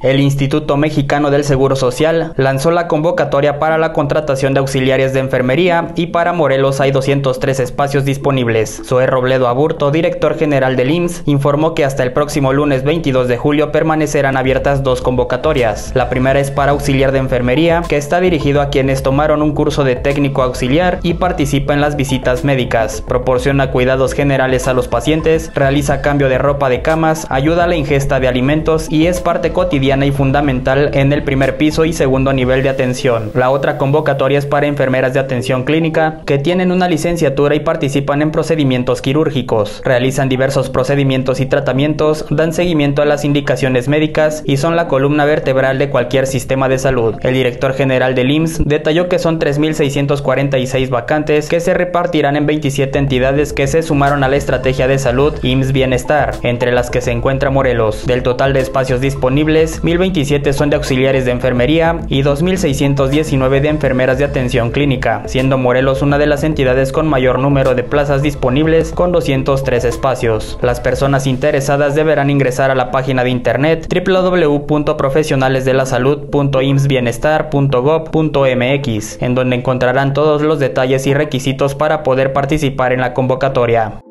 El Instituto Mexicano del Seguro Social lanzó la convocatoria para la contratación de auxiliares de enfermería y para Morelos hay 203 espacios disponibles. Zoé Robledo Aburto, director general del IMSS, informó que hasta el próximo lunes 22 de julio permanecerán abiertas dos convocatorias. La primera es para auxiliar de enfermería, que está dirigido a quienes tomaron un curso de técnico auxiliar y participa en las visitas médicas, proporciona cuidados generales a los pacientes, realiza cambio de ropa de camas, ayuda a la ingesta de alimentos y es parte cotidiana y fundamental en el primer piso y segundo nivel de atención. La otra convocatoria es para enfermeras de atención clínica que tienen una licenciatura y participan en procedimientos quirúrgicos, realizan diversos procedimientos y tratamientos, dan seguimiento a las indicaciones médicas y son la columna vertebral de cualquier sistema de salud. El director general del IMSS detalló que son 3,646 vacantes que se repartirán en 27 entidades que se sumaron a la estrategia de salud IMSS-Bienestar, entre las que se encuentra Morelos. Del total de espacios disponibles, 1,027 son de auxiliares de enfermería y 2,619 de enfermeras de atención clínica, siendo Morelos una de las entidades con mayor número de plazas disponibles con 203 espacios. Las personas interesadas deberán ingresar a la página de internet www.profesionalesdelasalud.imsbienestar.gov.mx, en donde encontrarán todos los detalles y requisitos para poder participar en la convocatoria.